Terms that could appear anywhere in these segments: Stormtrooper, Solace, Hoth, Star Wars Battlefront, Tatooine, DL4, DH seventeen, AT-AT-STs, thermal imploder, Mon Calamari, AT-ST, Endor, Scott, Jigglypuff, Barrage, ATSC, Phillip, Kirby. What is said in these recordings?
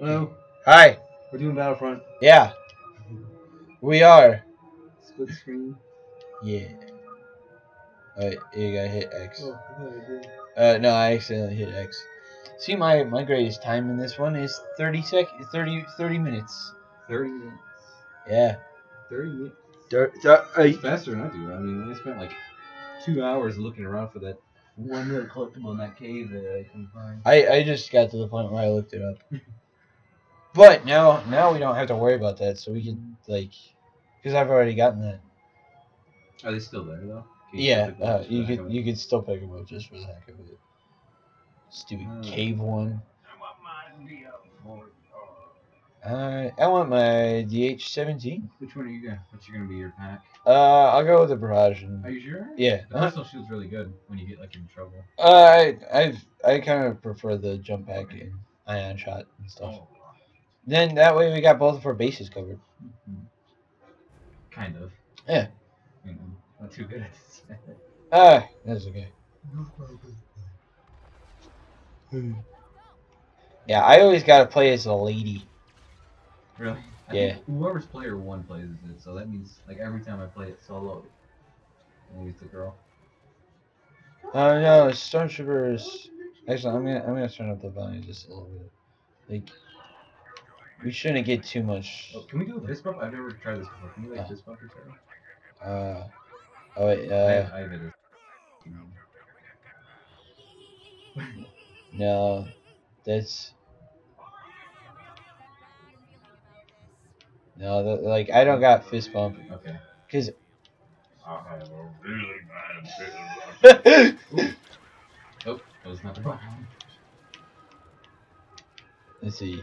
Hello. Hi. We're doing Battlefront. Yeah. We are. Split screen. Yeah. Alright, you gotta hit X. Oh, no, I accidentally hit X. See, my greatest time in this one is 30 minutes. 30 minutes. Yeah. 30 minutes. Faster than I do. I mean, I spent like 2 hours looking around for that one little collectible in that cave that I couldn't find. I just got to the point where I looked it up. But now we don't have to worry about that, so we can, like, because I've already gotten that. Are they still there though? Yeah, you can still pick them up just for the heck of it. Stupid cave one. I want my DL4. I want my DH-17. Which one are you gonna? What's gonna be your pack? I'll go with the Barrage. Are you sure? Yeah. The personal shield's really good when you get like in trouble. I kind of prefer the jump pack and ion shot and stuff. Oh. Then that way we got both of our bases covered. Mm-hmm. Kind of. Yeah. You know, not too good at this. That's okay. Yeah, I always gotta play as a lady. Really? Yeah. I mean, whoever's player one plays it, so that means like every time I play it solo, always the girl. No, Stormtrooper is. Actually, I'm gonna turn up the volume just a little bit. Like, we shouldn't get too much. Oh, can we do a fist bump? I've never tried this before. Can you like fist bump or something? Oh wait. I have it. No, that's. No, like I don't got fist bump. Okay. Cause. I have a really bad fist bump. Oh, that was not the button. Let's see.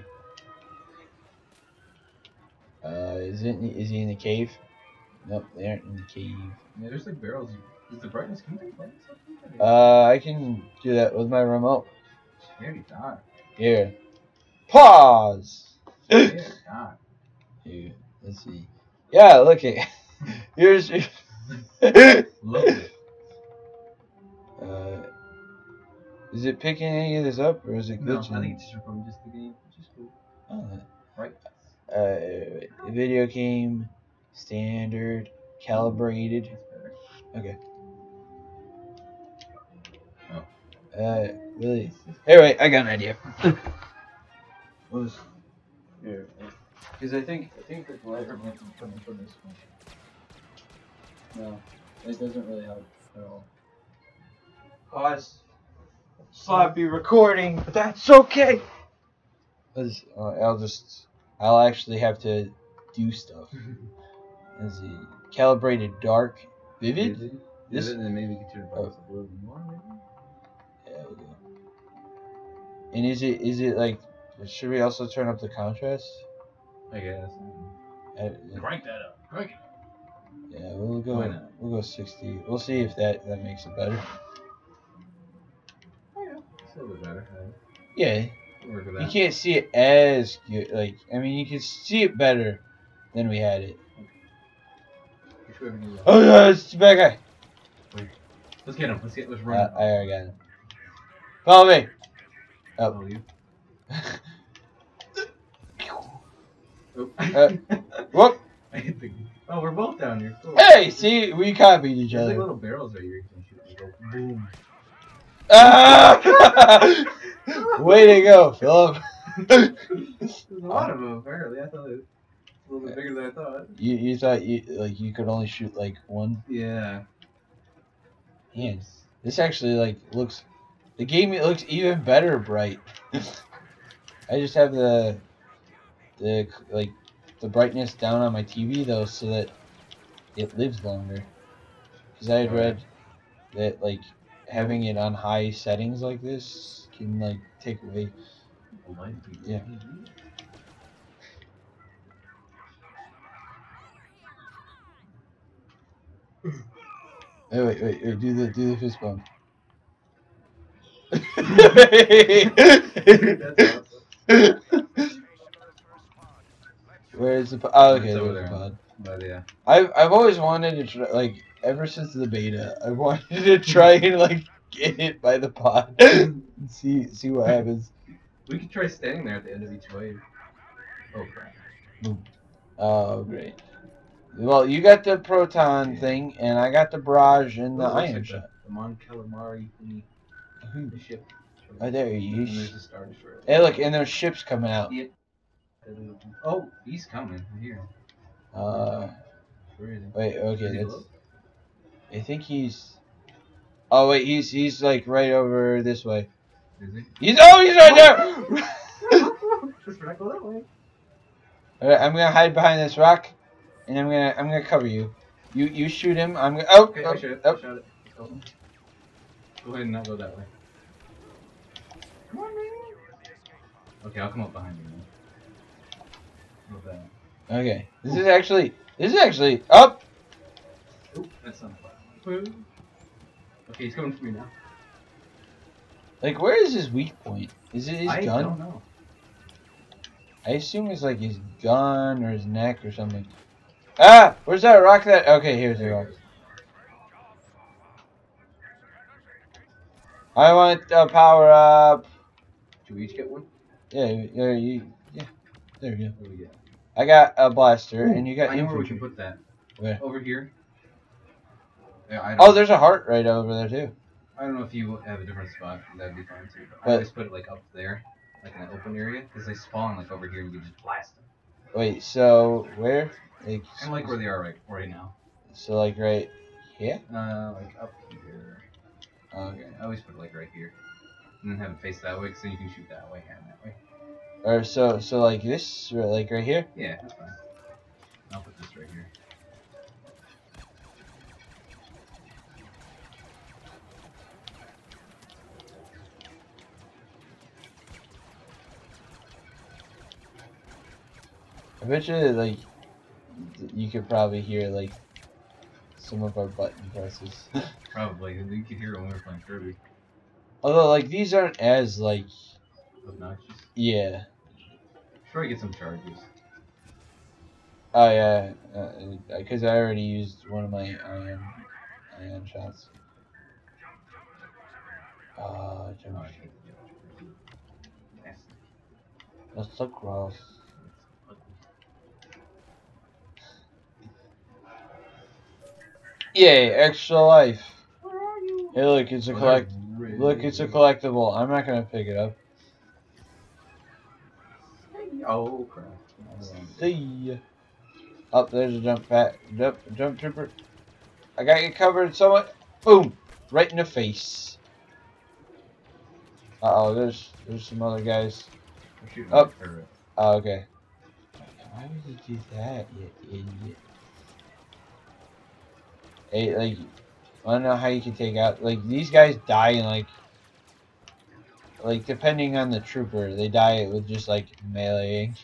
Is he in the cave? Nope, they aren't in the cave. Yeah, there's like barrels. Is the brightness coming back? I can do that with my remote. She already died. Here. Pause. She already died. Here, let's see. Yeah, look it. Here's. Look it. Is it picking any of this up or is it glitching? No, I think it's from just the game, which is cool. Oh, right. Video game, standard, calibrated. Okay. Oh. Really? Anyway, I got an idea. What was? Yeah. Because I think the glider might be coming from this one. No, it doesn't really help at all. Pause. Sloppy recording, but that's okay. I'll actually have to do stuff. Let's see. Calibrated dark. Vivid? Vivid? This and then maybe you can turn it a little more, maybe? Yeah, we do. And is it like, should we also turn up the contrast? I guess. Crank that up. Crank it. Yeah, we'll go 60. We'll see if that makes it better. Oh, yeah. It's a little bit better. Yeah. You can't see it as good. Like, I mean, you can see it better than we had it. Okay. Oh yeah, it's the bad guy. Wait. Let's get him. Let's run. I already got him. Follow me. Oh. Follow you. Whoop. I hit the. Oh, we're both down here. Cool. Hey, see, we copied each other. There's like little barrels right here. Boom. Ah! Way to go, Philip. There's a lot of them apparently. I thought it was a little bit bigger than I thought. You thought you could only shoot like one? Yeah. Man, this actually like looks. The game it looks even better bright. I just have the like the brightness down on my TV though, so that it lives longer. Because I had read that like having it on high settings like this. Can like take away. Yeah. Hey, wait! Do the fist bump. That's awesome. Where is the pod? Oh, okay, there's the pod. But yeah, I've always wanted to try, like ever since the beta, I wanted to try and like. Get hit by the pod. see what happens. We could try standing there at the end of each wave. Oh, crap. Oh, great. Well, you got the proton thing, and I got the barrage and the ion shot. The Mon Calamari thingy. The ship. Oh, there you go. There's a Star Destroyer. Hey, look, and there's ships coming out. Yep. Oh, he's coming. Here. Where is he? Wait, okay, that's... I think he's... Oh, wait, he's like, right over this way. Is he? He's... Oh, he's right there! Just not go that way. Alright, I'm gonna hide behind this rock, and I'm gonna cover you. You shoot him, I'm gonna... Oh! Okay, oh, I shoot it. Oh. I shot it. Oh. Go ahead and not go that way. Come on, man. Okay, I'll come up behind you, man. Not bad. Okay, this Ooh. Is actually... This is actually... Up! Oh. Oop, that's not fun. Okay, he's coming for me now. Like, where is his weak point? Is it his gun? I don't know. I assume it's like his gun or his neck or something. Ah! Where's that rock that... Okay, here's the rock. I want a power up. Do we each get one? Yeah, yeah. There we go. What do we get? I got a blaster, Ooh, and you got infantry. I know where we can put that. Where? Over here. Yeah, oh, there's a heart right over there, too. I don't know if you have a different spot. That'd be fine, too. But I always put it, like, up there. Like, in an open area. Because they spawn, like, over here, and you can just blast them. Wait, so, where? Like, I'm, like, where they are right now. So, like, right here? Like, up here. Okay, I always put it, like, right here. And then have it face that way, because then you can shoot that way and that way. Or, so, like, this? Like, right here? Yeah, that's fine. I'll put this right here. I bet you, like, you could probably hear, like, some of our button presses. Probably, you could hear it when we were playing Kirby. Although, like, these aren't as, like... Obnoxious? Yeah. Sure, I get some charges. Oh, yeah, because I already used one of my ion shots. Jump shot. That's so gross. Yay, extra life. Where are you? Hey, look, it's a Look, it's a collectible. I'm not gonna pick it up. Oh crap! See. Up there's a jump trooper. I got you covered. Someone, boom, right in the face. Uh oh, there's some other guys. Up. Oh, okay. Why would you do that, you idiot? Hey, like, I don't know how you can take out, like, these guys die in, like, depending on the trooper, they die with just, like, meleeing.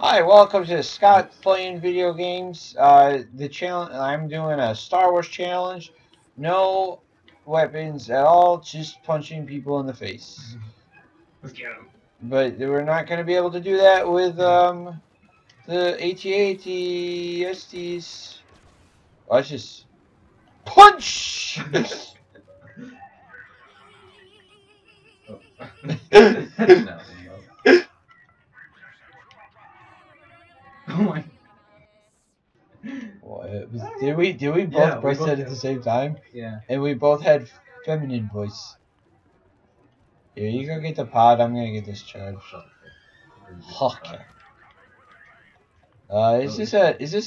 Hi, welcome to Scott Playing Video Games. The challenge, I'm doing a Star Wars challenge. No weapons at all, just punching people in the face. Let's get them. But we're not going to be able to do that with, the AT-AT-STs. Watch this. Punch! Oh. No. Oh my. What? Did we both voice that at the same time? Yeah. And we both had feminine voice. Here, you go get the pod, I'm gonna get this charge. Okay. Is this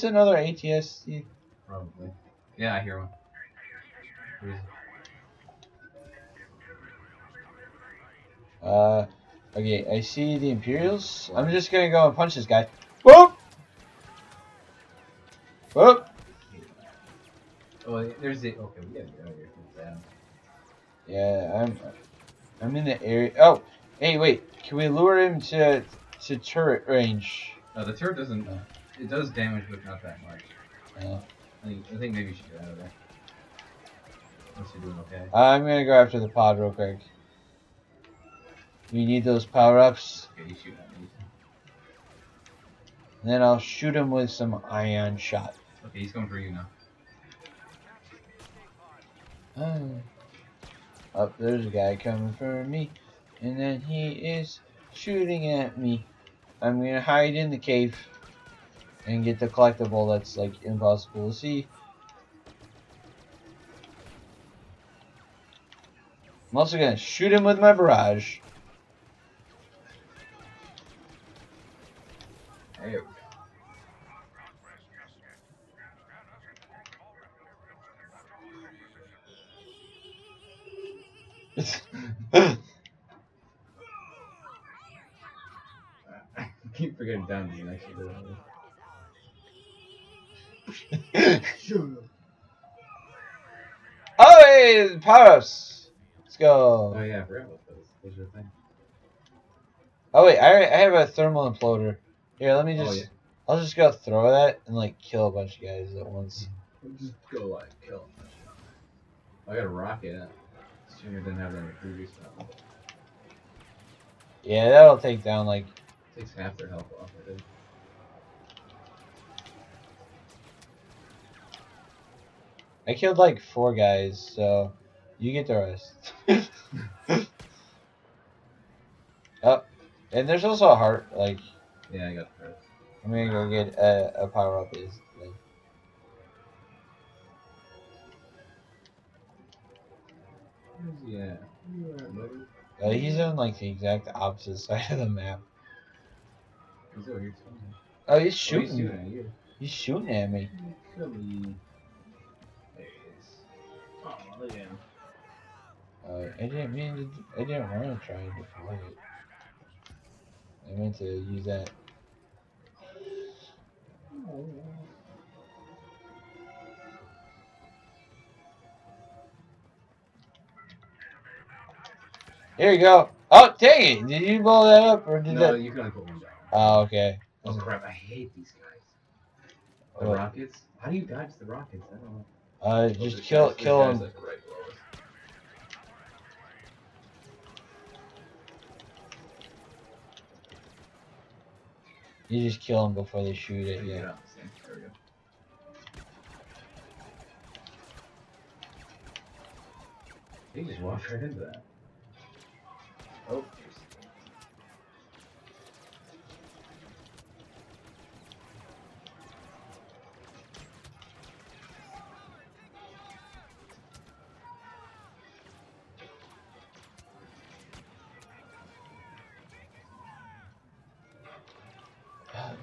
another ATSC? Probably. Yeah, I hear one. Where is it? Okay, I see the Imperials. I'm just gonna go and punch this guy. Whoop! Whoop! Oh, there's the. Okay, we gotta get out of here. Yeah, I'm in the area. Oh, hey, wait. Can we lure him to turret range? No, the turret doesn't. It does damage, but not that much. I think maybe you should get out of there. Unless you're doing okay. I'm gonna go after the pod real quick. We need those power-ups. Okay, you shoot at me. And then I'll shoot him with some ion shot. Okay, he's going for you now. Up, there's a guy coming for me, and then he is shooting at me. I'm gonna hide in the cave and get the collectible that's like impossible to see. I'm also gonna shoot him with my barrage. There we go. I keep forgetting down the next one. Oh, hey, power-ups! Let's go. Oh yeah, I forgot about those. Those are the thing. Oh wait, I have a thermal imploder. Here, let me just I'll just go throw that and like kill a bunch of guys at once. I'll just go like kill a bunch of guys. I got a rocket. Junior didn't have that in the previous level. Yeah, that'll take down like. Takes half their health off, I think. I killed like 4 guys, so you get the rest. Oh, and there's also a heart, like. Yeah, I got the heart. I'm gonna go get a power up. Is like. Yeah. He's on like the exact opposite side of the map. He's over here too. Oh, he's shooting. He's shooting at you. He's shooting at me. There he is. Oh, look at him. I didn't want to try and deploy it. I meant to use that. Oh. Here you go. Oh, dang it! Did you blow that up or did that? No, you couldn't put one down. Oh, okay. Oh crap! I hate these guys. The rockets? How do you dodge the rockets? I don't know. Just kill them. Like right you just kill them before they shoot it. Yeah. There we go. You just walked right into that. Oh,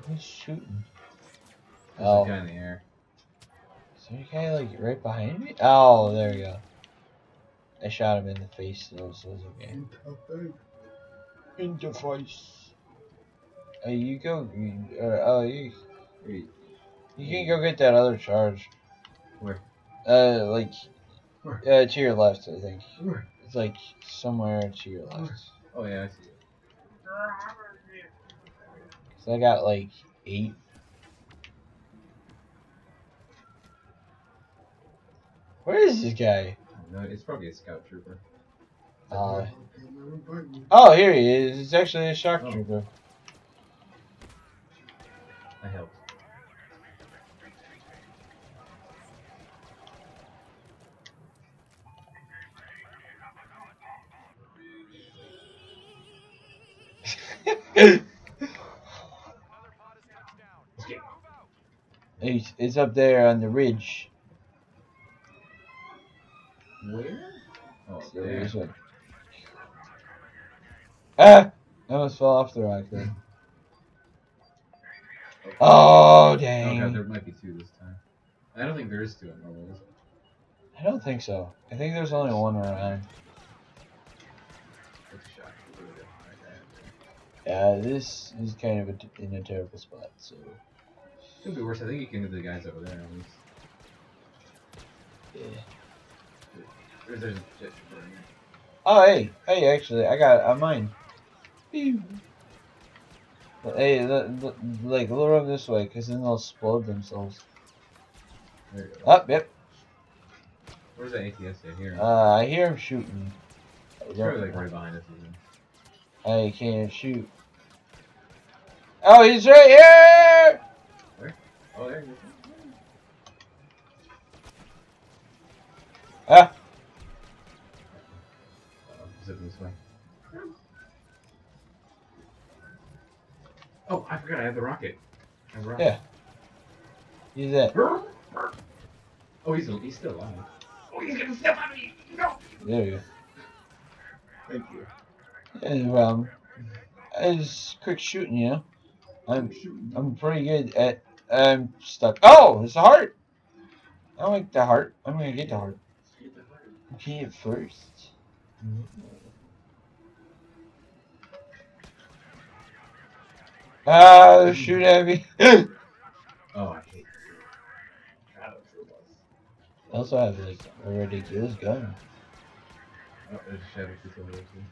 who's shooting? There's a guy in the air. Is there a guy like right behind me? Oh, there we go. I shot him in the face though, so it was okay. In the face. You go. You can go get that other charge. Where? Like. Where? To your left, I think. Where? It's like somewhere to your left. Oh yeah, I see it. So I got like 8. Where is this guy? No, it's probably a scout trooper. Oh, here he is. It's actually a shock trooper. I helped. It's up there on the ridge. Where? Oh, there. Ah! I almost fell off the rock then. Oh, dang. Oh, God, there might be 2 this time. I don't think there is 2 in normal, is there? I don't think so. I think there's only 1 around. Yeah, this is kind of in a terrible spot, so. It could be worse. I think you can get the guys over there, at least. Yeah. There's a jet trooper in here. Oh, hey, actually, I got mine. Hey, like, a little run this way, because then they'll explode themselves. There you go. Oh, yep. Where's that ATS at here? I hear him shooting. It's probably, like, right behind us, isn't it? I can't shoot. Oh, he's right here! Where? Oh, there he is. Ah! it this way. Oh, I forgot I have the rocket. Yeah. Use that. Oh, he's still alive. Oh, he's gonna step on me! No! There we go. Thank you. Yeah, no problem. I just quick shooting, you know. I'm pretty good at... I'm stuck. Oh! It's a heart! I don't like the heart. I'm gonna get the heart. Okay, at first. Ah, shoot at me. Oh, I hate this. I also have, like, a ridiculous gun. Oh, there's a shadow people here, too.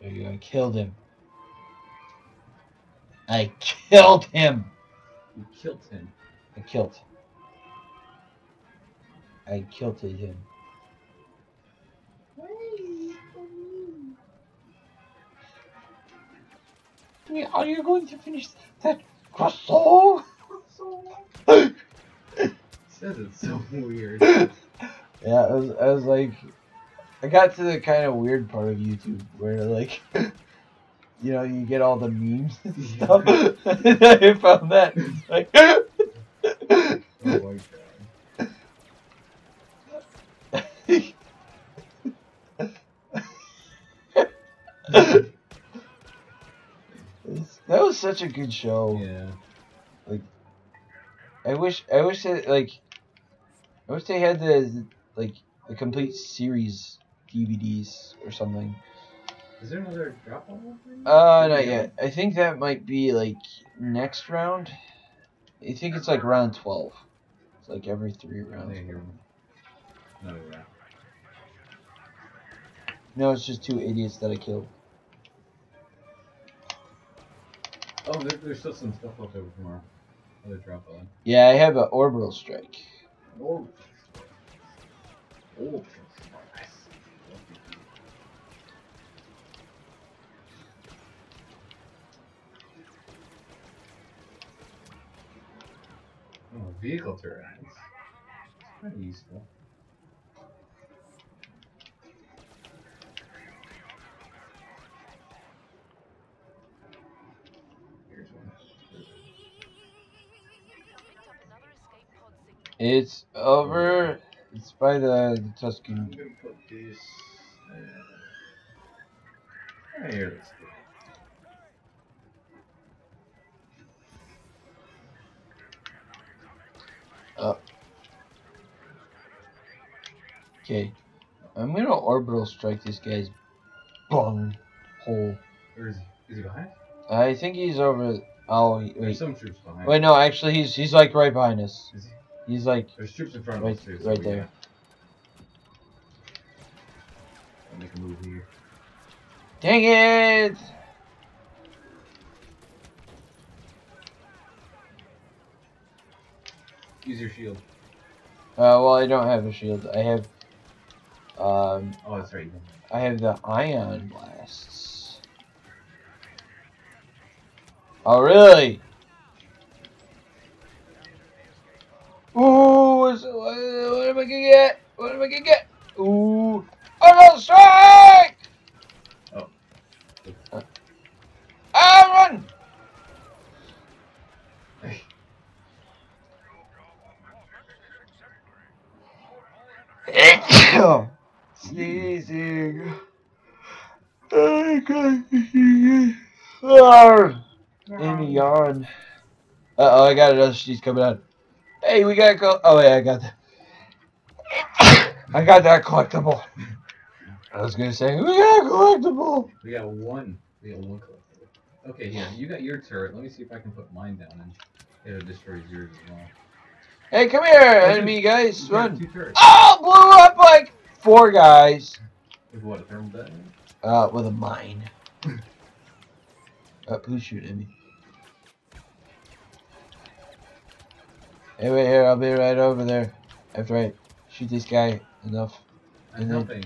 There you go, I killed him. I killed him! You killed him. I killed him. I kilted him. Are you going to finish that croissant? It says it's so weird. Yeah, I was like, I got to the kind of weird part of YouTube where, like, you know, you get all the memes and stuff. I found that. It's like, oh my god. That was such a good show. Yeah. Like, I wish that, like, I wish they had the, like, a complete series DVDs or something. Is there another drop on thing? Not yet. I think that might be, like, next round. I think it's like round 12. It's like every 3 rounds. Another round. No, it's just 2 idiots that I killed. Oh, there's still some stuff left over from our other drop on. Yeah, I have an orbital strike. Orbital strike. Orbital strike. Oh, vehicle turrets. It's pretty useful. It's over. It's by the Tuscan. I'm gonna put this. Right here. Up. Okay, I'm gonna orbital strike this guy's bung hole. Where is he? Is he behind? I think he's over. Oh, wait. There's some troops behind. Wait, no, actually, he's like right behind us. Is he? He's like... There's troops in front of us, too. Right there. I'll make a move here. Dang it! Use your shield. Well, I don't have a shield. I have... oh, that's right. I have the ion blasts. Oh, really? Ooh, what am I gonna get? What am I gonna get? Ooh, orbital strike! Oh. Ah, run! Hey. Achoo! Sneezing. I got sneezing. Amy yawn. Uh-oh, I got another sneeze coming out. Hey, we gotta go. Oh, yeah, I got that. I got that collectible. I was gonna say, we got a collectible. We got one collectible. Okay, yeah, you got your turret. Let me see if I can put mine down and it'll destroy yours as well. Hey, come here, enemy guys. Run. Oh, blew up like 4 guys. With what, a thermal detonator? With a mine. Who's shooting me? Hey, wait here, I'll be right over there. After I shoot this guy enough. I'm helping.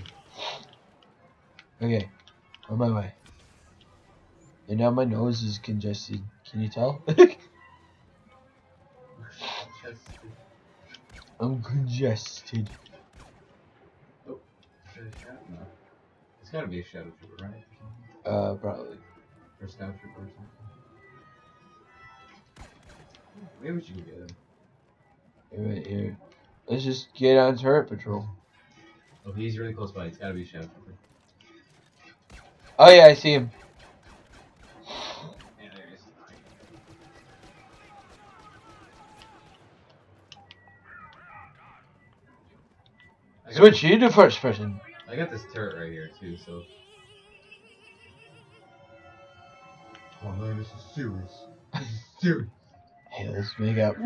Okay, on my way. And now my nose is congested. Can you tell? I'm congested. Oh, it's gotta be a Shadow Trooper, right? Probably. Or Star Trooper or something. Maybe we should get him. Right here. Let's just get on turret patrol. Oh, he's really close by. It's gotta be a Shadow Trooper. Oh yeah, I see him. Yeah, there he is. Switch you to first person. I got this turret right here too, so. Oh man, this is serious. This is serious. Hey, let's make out.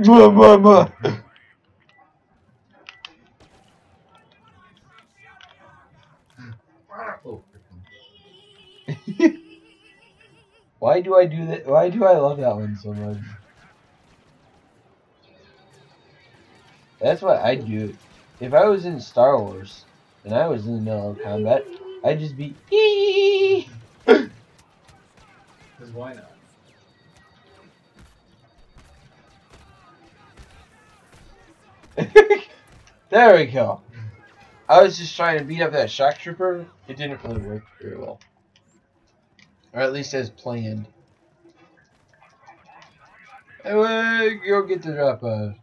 Why do I do that? Why do I love that one so much? That's what I'd do. If I was in Star Wars and I was in the middle of combat, I'd just be eee. Cause why not? There we go. I was just trying to beat up that shock trooper. It didn't really work very well. Or at least as planned. Anyway, go get the drop off.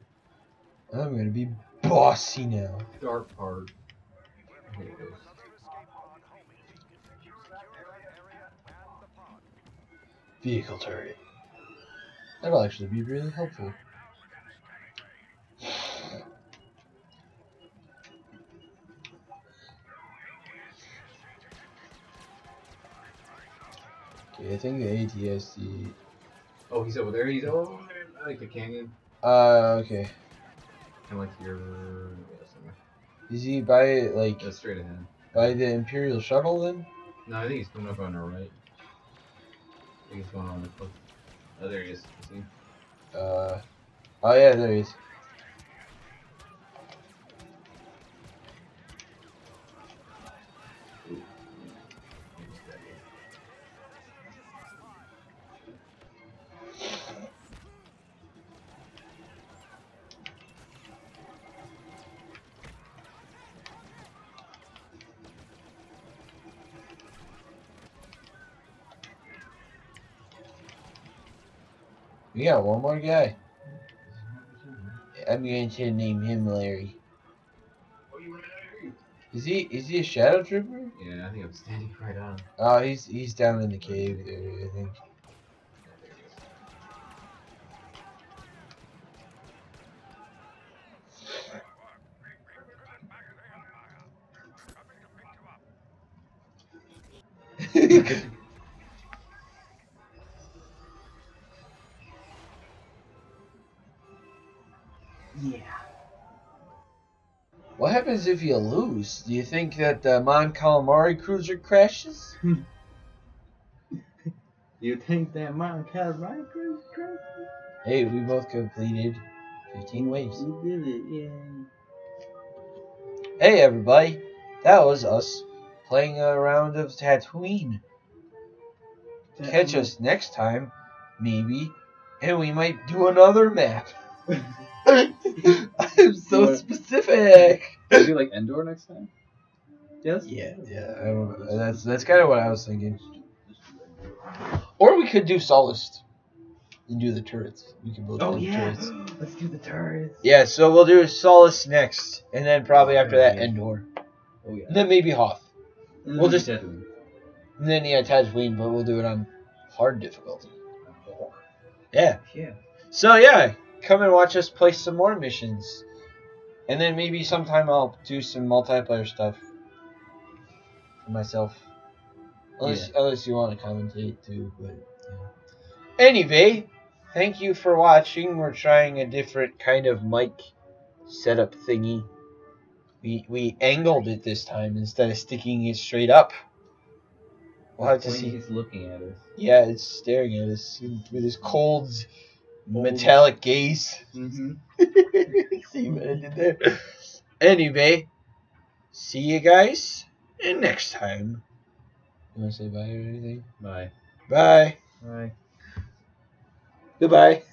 I'm gonna be bossy now. Dark part. Here it goes. Vehicle turret. That'll actually be really helpful. I think the ATSC. Oh, he's over there. He's over there, like the canyon. Okay. Kind of like your. Yeah, somewhere. Is he by like? Yeah, straight ahead. By the Imperial shuttle then? No, I think he's coming up on our right. I think he's going on the cliff. Oh, there he is. See? Oh yeah, there he is. We got one more guy. I'm going to name him Larry. Is he a Shadow Trooper? Yeah, I think I'm standing right on. Oh, he's down in the cave area, I think. What happens if you lose? Do you think that the Mon Calamari cruiser crashes? You think that Mon Calamari cruiser crashes? Hey, we both completed 15 waves. We did it, yeah. Hey, everybody. That was us playing a round of Tatooine. Catch us next time, maybe, and we might do another map. I'm so specific. Is it like Endor next time? Yes. Yeah. I don't, that's kind of what I was thinking. Or we could do Solace and do the turrets. We can both do the turrets. Let's do the turrets. Yeah. So we'll do Solace next, and then probably after that Endor. Oh yeah. And then maybe Hoth. And we'll just Tatooine. And then yeah, Tatooine, but we'll do it on hard difficulty. Yeah. Yeah. So yeah. Come and watch us play some more missions. And then maybe sometime I'll do some multiplayer stuff for myself. Unless you want to commentate too, but yeah. Anyway, thank you for watching. We're trying a different kind of mic setup thingy. We angled it this time instead of sticking it straight up. We'll have to see. It's looking at us. Yeah, it's staring at us with its cold metallic gaze. See what I did there. Anyway, see you guys, and next time. You want to say bye or anything? Bye. Bye. Bye. Goodbye.